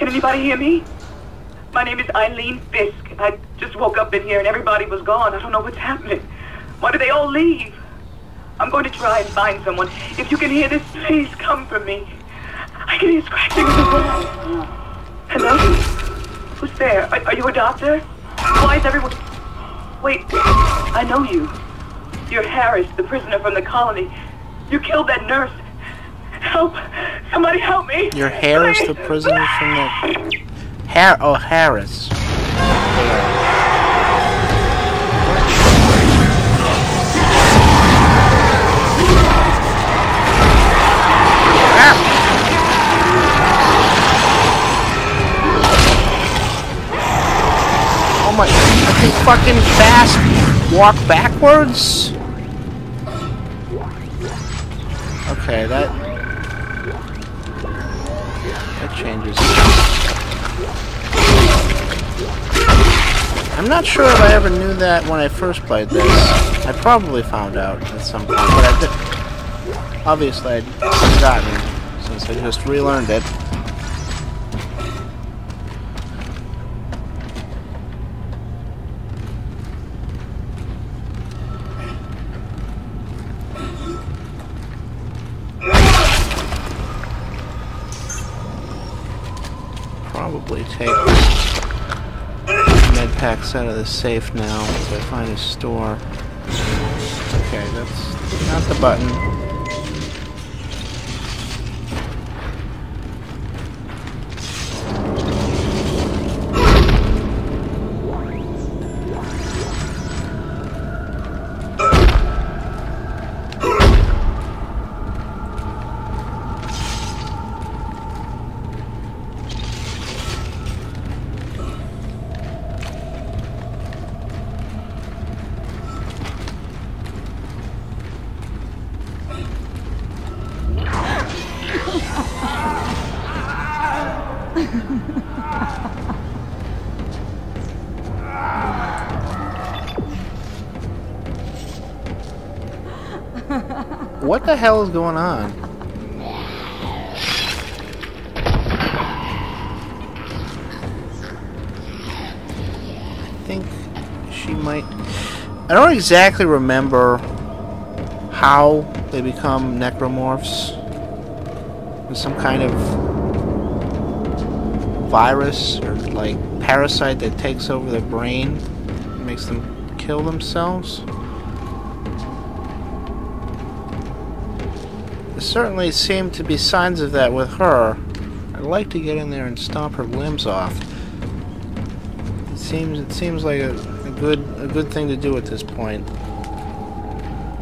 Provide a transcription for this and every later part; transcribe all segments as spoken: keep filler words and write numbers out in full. Anybody hear me? My name is Eileen Fisk. I just woke up in here and everybody was gone. I don't know what's happening. Why do they all leave? I'm going to try and find someone. If you can hear this, please come for me. I can hear scratching in the wall. Hello? Who's there? Are, are you a doctor? Why is everyone... Wait, I know you. You're Harris, the prisoner from the colony. You killed that nurse. Help! Somebody help me! You're Harris, please. The prisoner from the... Har- oh, Harris. Ah. Oh my... I can fucking fast walk backwards? Okay, that... changes. I'm not sure if I ever knew that when I first played this. I probably found out at some point, but I did. Obviously, I'd forgotten since I just relearned it. Take med packs out of the safe now as I find a store. Okay, that's not the button. What the hell is going on? I think she might... I don't exactly remember how they become necromorphs. There's some kind of virus or like parasite that takes over their brain and makes them kill themselves. Certainly seem to be signs of that with her. I'd like to get in there and stomp her limbs off. It seems it seems like a, a good a good thing to do at this point. I can't,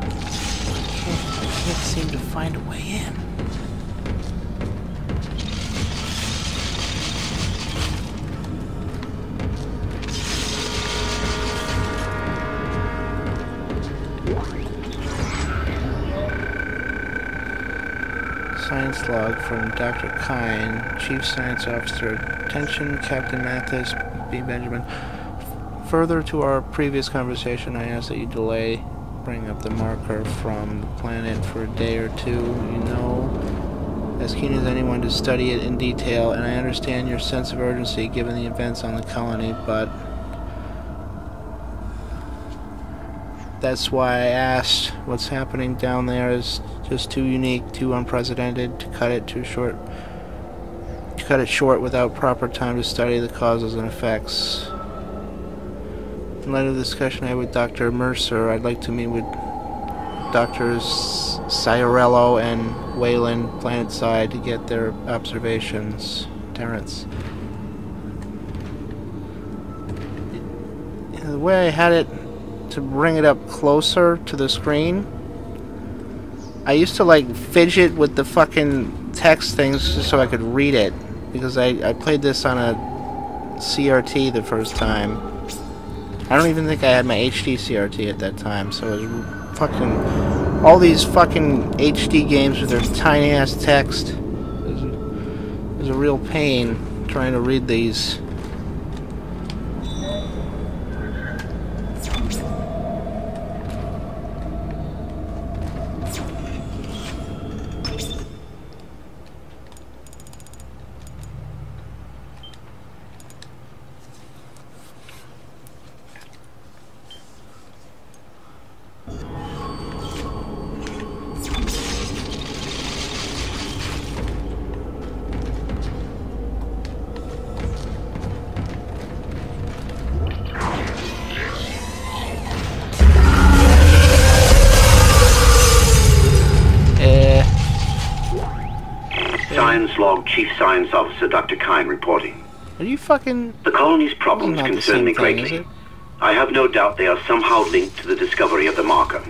I can't seem to find a way in. Science log from Doctor Kine, Chief Science Officer. Attention, Captain Mathis, B. Benjamin. Further to our previous conversation, I ask that you delay bringing up the marker from the planet for a day or two. You know, as keen as anyone to study it in detail, and I understand your sense of urgency given the events on the colony, but that's why I asked. What's happening down there is just too unique, too unprecedented to cut it too short. To cut it short without proper time to study the causes and effects. In light of the discussion I had with Doctor Mercer, I'd like to meet with Doctors Cyarello and Wayland, planetside, to get their observations. Terrence. The way I had it. To bring it up closer to the screen, I used to like fidget with the fucking text things just so I could read it, because I, I played this on a C R T the first time. I don't even think I had my H D C R T at that time, so it was fucking all these fucking H D games with their tiny ass text. It's a real pain trying to read these. Doctor Kine reporting. Are you fucking... The colony's problems concern me greatly. I have no doubt they are somehow linked to the discovery of the marker,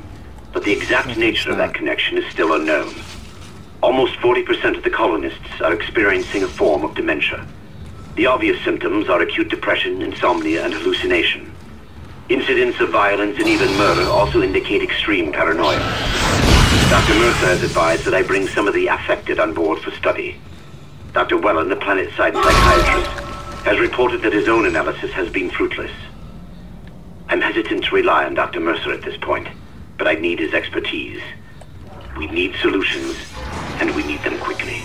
but the exact nature of that connection is still unknown. Almost forty percent of the colonists are experiencing a form of dementia. The obvious symptoms are acute depression, insomnia, and hallucination. Incidents of violence and even murder also indicate extreme paranoia. Doctor Mercer has advised that I bring some of the affected on board for study. Doctor Welland, the planet-side psychiatrist, has reported that his own analysis has been fruitless. I'm hesitant to rely on Doctor Mercer at this point, but I need his expertise. We need solutions, and we need them quickly.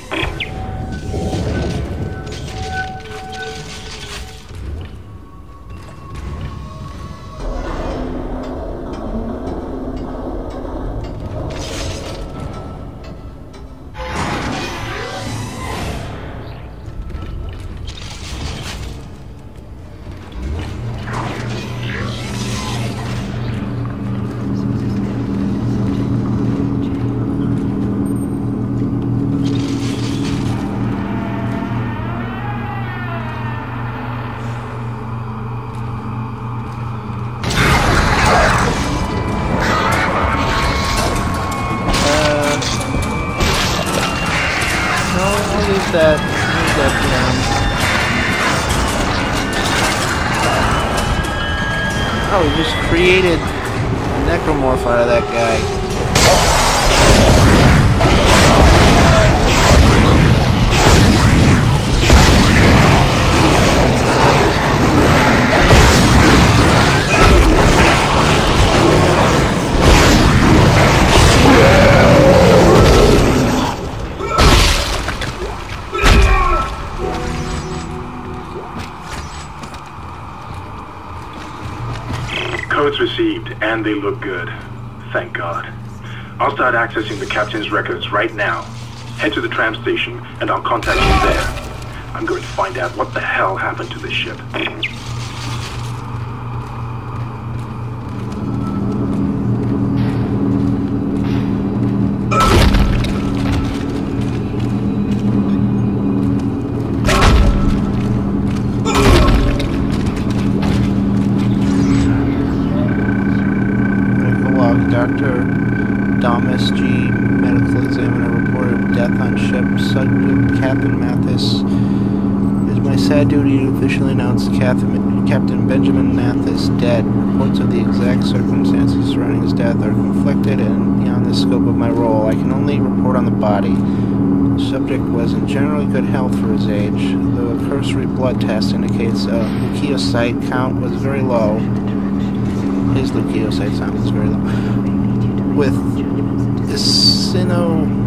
Created a necromorph out of that guy. Received, and they look good. Thank God. I'll start accessing the captain's records right now. Head to the tram station, and I'll contact you there. I'm going to find out what the hell happened to this ship. Captain Mathis. It is my sad duty to officially announce Captain, Captain Benjamin Mathis dead. Reports of the exact circumstances surrounding his death are conflicted and beyond the scope of my role. I can only report on the body. The subject was in generally good health for his age, though a cursory blood test indicates a leukocyte count was very low. His leukocyte count was very low. With eosinophils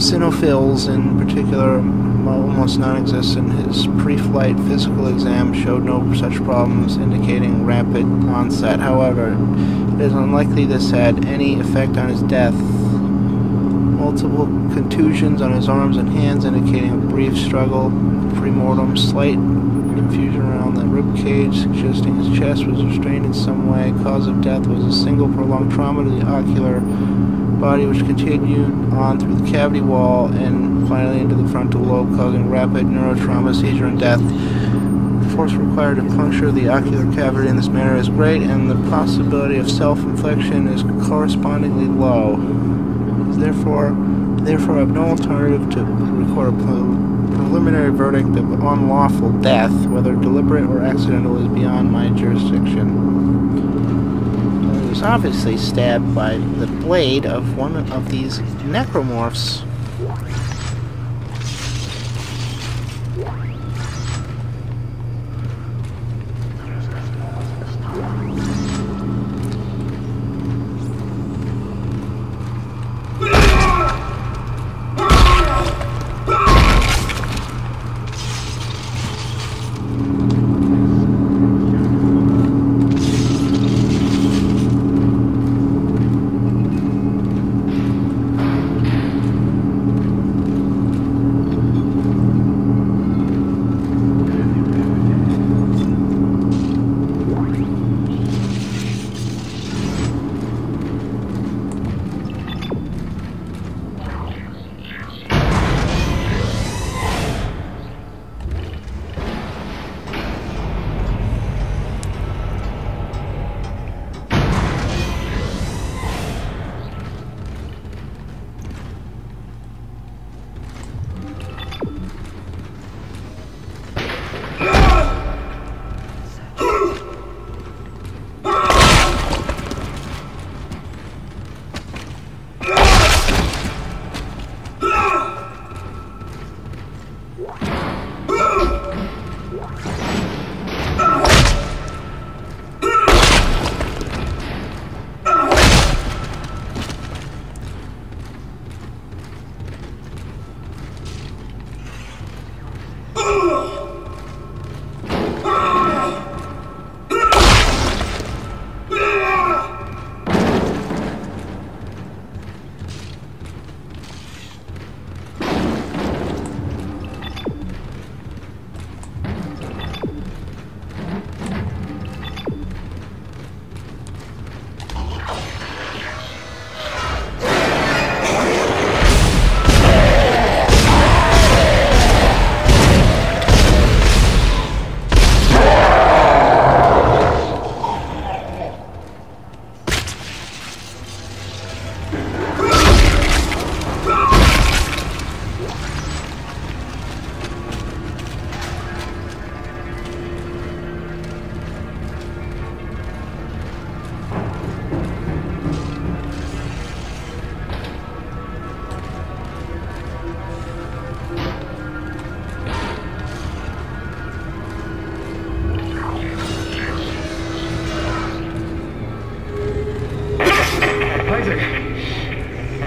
Eosinophils, in particular, almost non-existent. His pre-flight physical exam showed no such problems, indicating rapid onset. However, it is unlikely this had any effect on his death. Multiple contusions on his arms and hands, indicating a brief struggle. Pre-mortem, slight confusion around the ribcage, suggesting his chest was restrained in some way. Cause of death was a single prolonged trauma to the ocular body, which continued on through the cavity wall and finally into the frontal lobe, causing rapid neurotrauma, seizure, and death. The force required to puncture the ocular cavity in this manner is great, and the possibility of self-infliction is correspondingly low. It is therefore, therefore, I have no alternative to record a preliminary verdict of unlawful death, whether deliberate or accidental, is beyond my jurisdiction. That is was obviously stabbed by the blade of one of these necromorphs.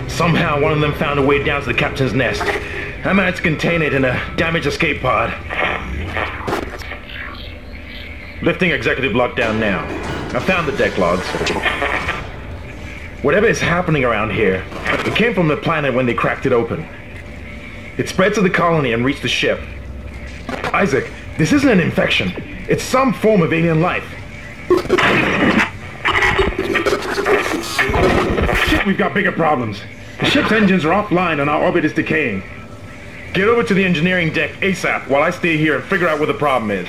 Somehow one of them found a way down to the captain's nest. I managed to contain it in a damaged escape pod. Lifting executive lockdown now. I found the deck logs. Whatever is happening around here, it came from the planet when they cracked it open. It spread to the colony and reached the ship. Isaac, this isn't an infection. It's some form of alien life. Shit, we've got bigger problems. The ship's engines are offline and our orbit is decaying. Get over to the engineering deck ASAP while I stay here and figure out what the problem is.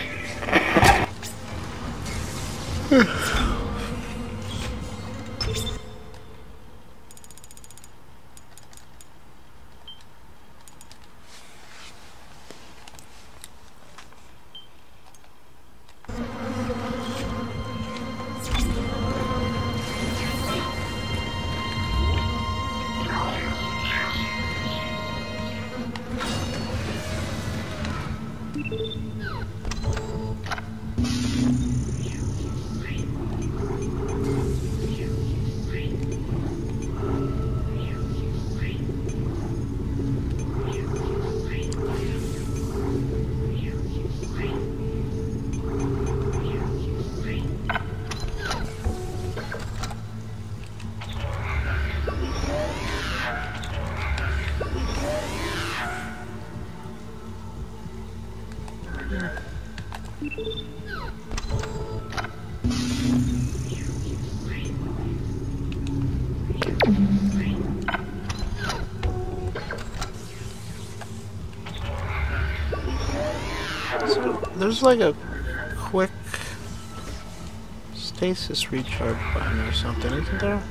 There's like a quick stasis recharge button or something, isn't there?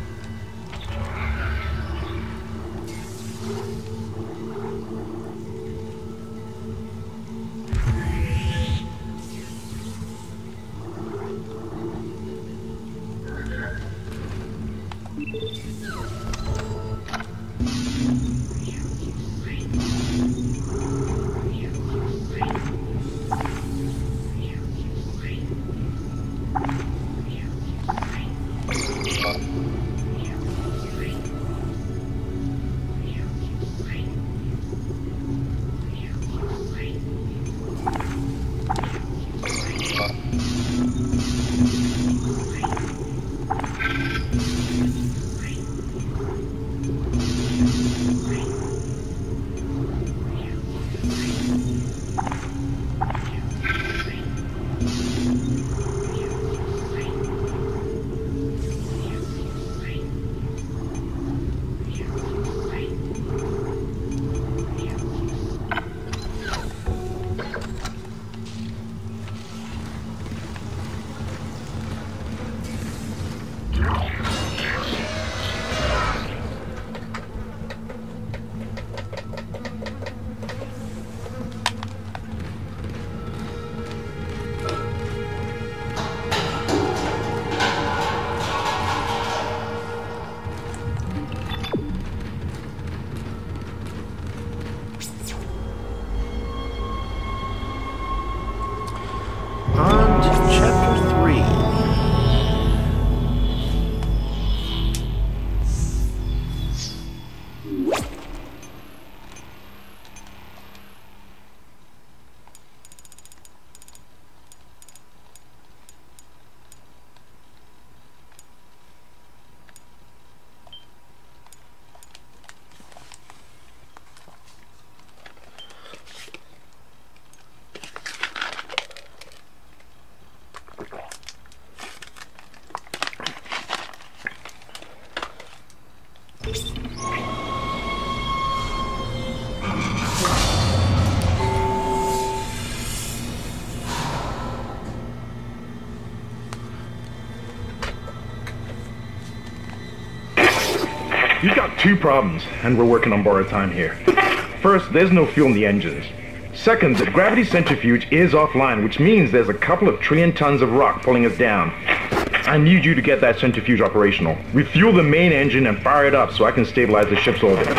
You've got two problems, and we're working on borrowed time here. First, there's no fuel in the engines. Second, the gravity centrifuge is offline, which means there's a couple of trillion tons of rock pulling us down. I need you to get that centrifuge operational. Refuel the main engine and fire it up so I can stabilize the ship's orbit.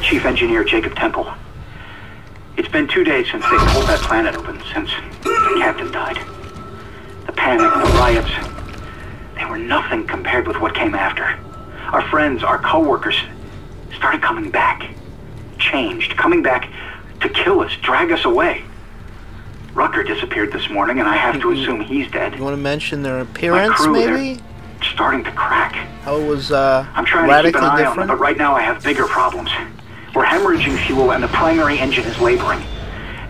Chief Engineer Jacob Temple. It's been two days since they pulled that planet open, since the captain died. The panic, the riots, they were nothing compared with what came after. Our friends, our co-workers, started coming back. Changed, coming back to kill us, drag us away. Rucker disappeared this morning, and I have to assume he's dead. You want to mention their appearance, crew, maybe? Starting to crack. How it was, uh, I'm trying to keep an eye different? on them, but right now I have bigger problems. We're hemorrhaging fuel, and the primary engine is laboring.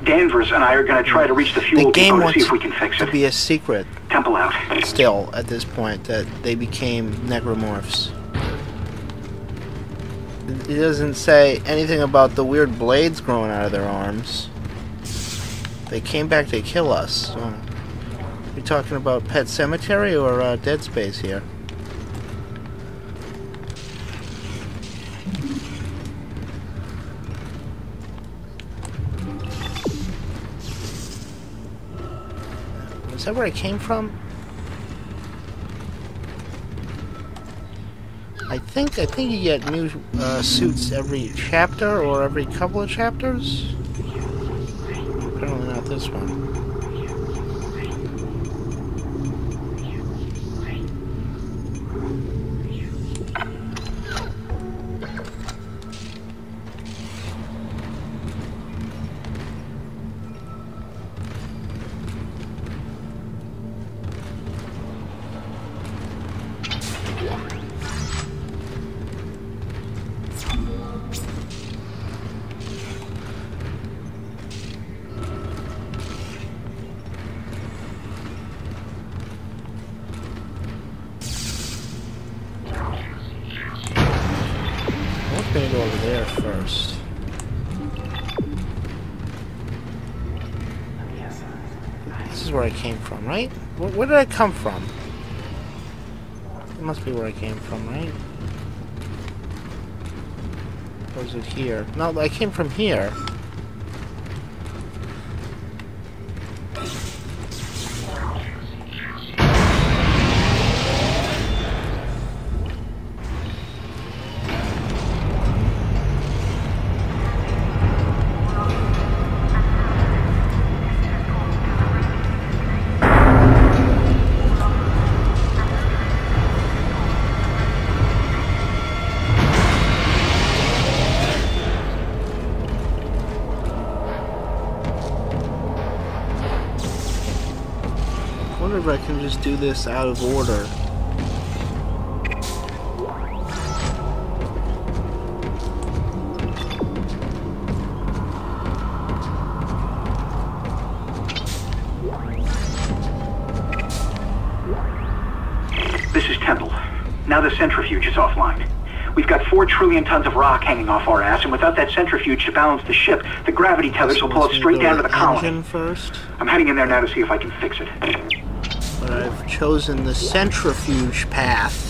Danvers and I are going to try to reach the fuel the game to see if we can fix it. To be a secret. Temple out. Still, at this point, that they became necromorphs. It doesn't say anything about the weird blades growing out of their arms. They came back to kill us. So. Are we talking about Pet Cemetery or uh, Dead Space here? Is that where I came from? I think I think you get new uh, suits every chapter or every couple of chapters. Apparently not this one. gonna go over there first. This is where I came from, right? Where, where did I come from? It must be where I came from, right? Or is it here? No, I came from here. I can just do this out of order. This is Temple. Now the centrifuge is offline. We've got four trillion tons of rock hanging off our ass, and without that centrifuge to balance the ship, the gravity tethers will pull it straight down to the colony. First. I'm heading in there now to see if I can fix it. But I've chosen the centrifuge path.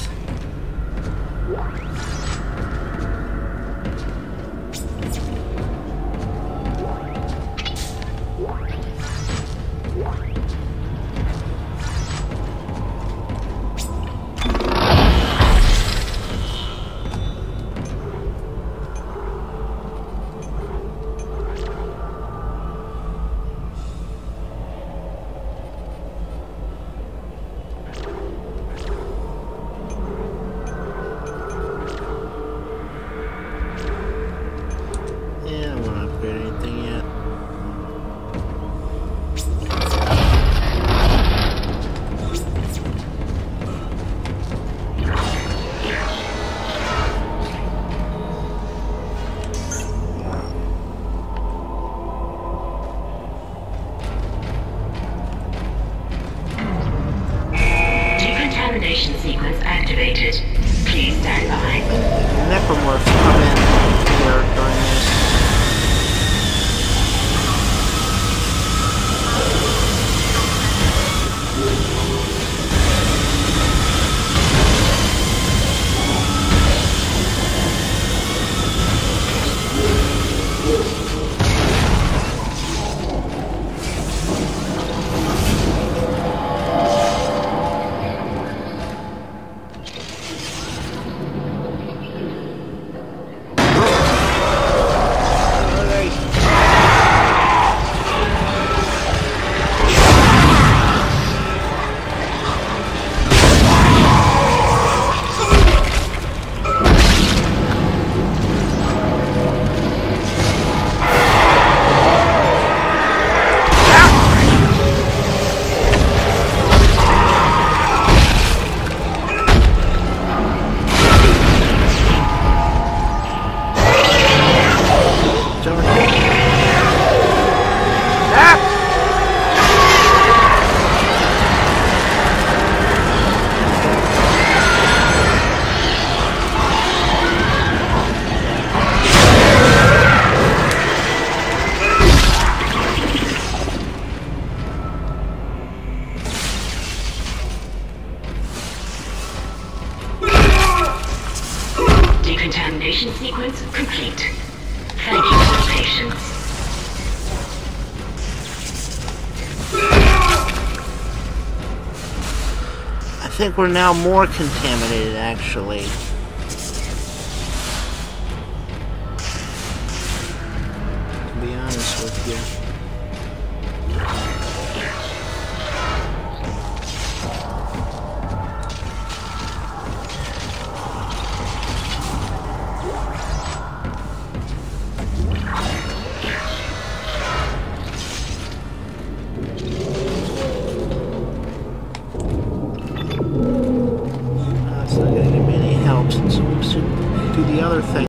I think we're now more contaminated, actually. To be honest with you. Not gonna give me any help since we do the other thing.